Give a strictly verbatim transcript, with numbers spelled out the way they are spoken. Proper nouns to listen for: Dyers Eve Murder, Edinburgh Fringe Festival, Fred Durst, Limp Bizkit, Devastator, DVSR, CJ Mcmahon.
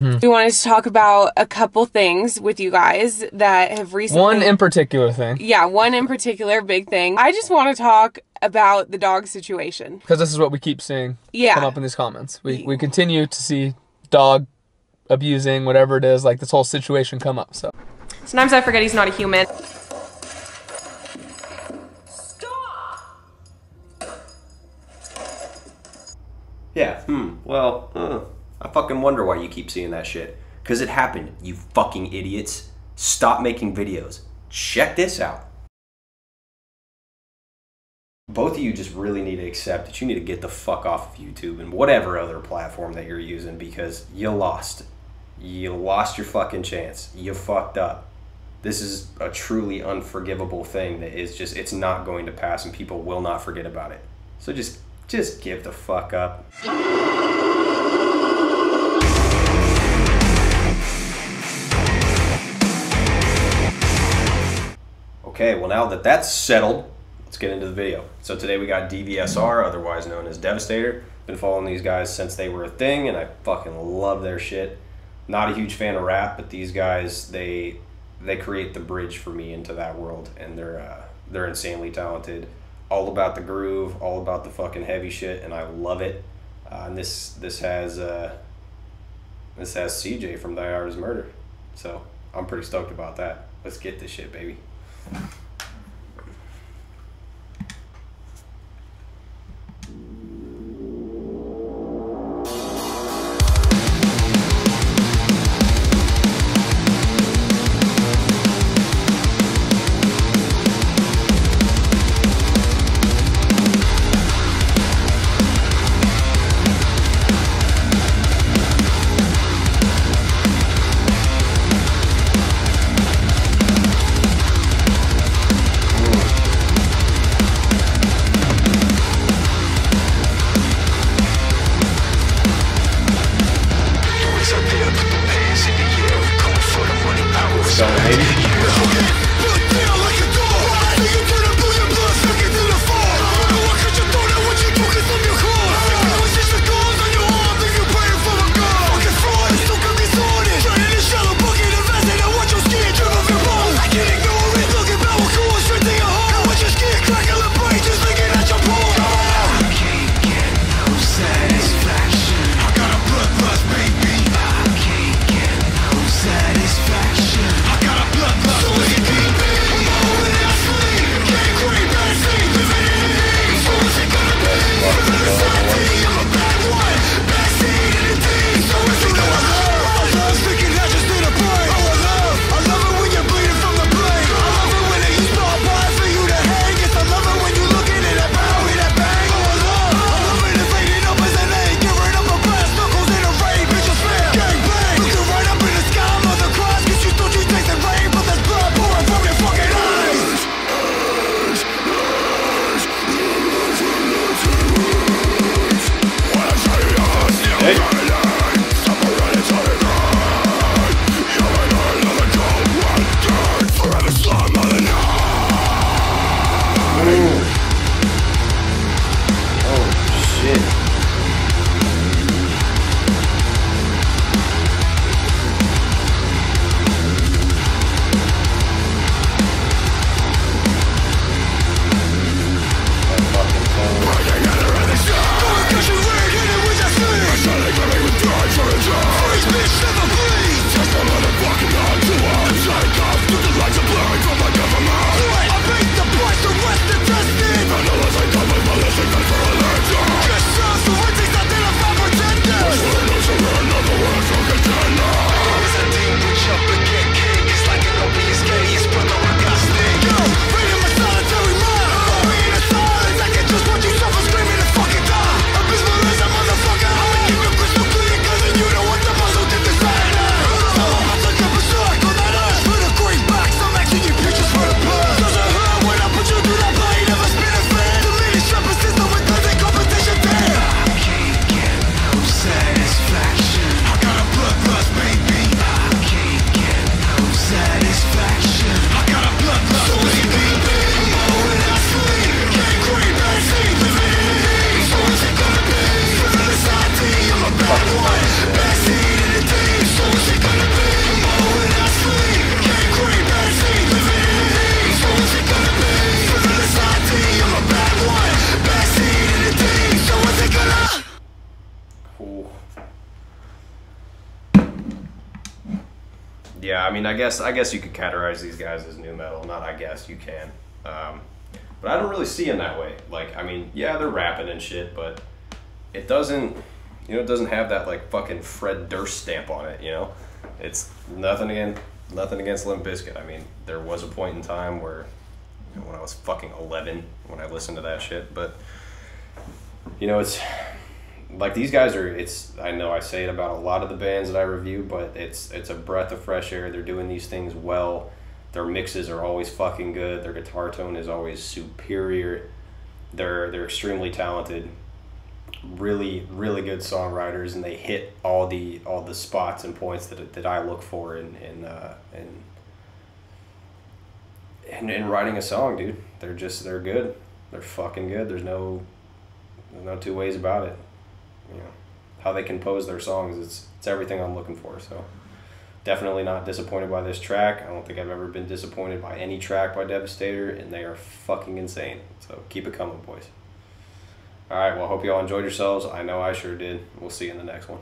Mm-hmm. We wanted to talk about a couple things with you guys that have recently... One in particular thing. Yeah, one in particular big thing. I just want to talk about the dog situation. Because this is what we keep seeing yeah. come up in these comments. We, we continue to see dog abusing, whatever it is, like this whole situation come up. So sometimes I forget he's not a human. Yeah, hmm, well, uh, I fucking wonder why you keep seeing that shit. Because it happened, you fucking idiots. Stop making videos. Check this out. Both of you just really need to accept that you need to get the fuck off of YouTube and whatever other platform that you're using, because you lost. You lost your fucking chance. You fucked up. This is a truly unforgivable thing that is just, it's not going to pass and people will not forget about it. So just... Just give the fuck up. Okay, well now that that's settled, let's get into the video. So today we got D V S R, otherwise known as Devastator. Been following these guys since they were a thing and I fucking love their shit. Not a huge fan of rap, but these guys, they they create the bridge for me into that world, and they're uh, they're insanely talented. All about the groove, all about the fucking heavy shit, and I love it. Uh, and this this has uh, this has C J from Dyers Eve Murder, so I'm pretty stoked about that. Let's get this shit, baby. Yeah, I mean, I guess I guess you could categorize these guys as new metal. Not I guess, you can. Um, but I don't really see them that way. Like, I mean, yeah, they're rapping and shit, but it doesn't, you know, it doesn't have that, like, fucking Fred Durst stamp on it, you know? It's nothing against, nothing against Limp Bizkit. I mean, there was a point in time where, you know, when I was fucking eleven, when I listened to that shit, but, you know, it's... Like, these guys are, it's, I know I say it about a lot of the bands that I review, but it's it's a breath of fresh air. They're doing these things well. Their mixes are always fucking good. Their guitar tone is always superior. They're they're extremely talented. Really, really good songwriters, and they hit all the all the spots and points that that I look for in in uh in in, in writing a song, dude. They're just they're good. They're fucking good. There's no there's no two ways about it. You know, how they compose their songs, it's it's everything I'm looking for. So definitely not disappointed by this track. I don't think I've ever been disappointed by any track by Devastator, and they are fucking insane. So keep it coming, boys. All right, well, hope you all enjoyed yourselves. I know I sure did. We'll see you in the next one.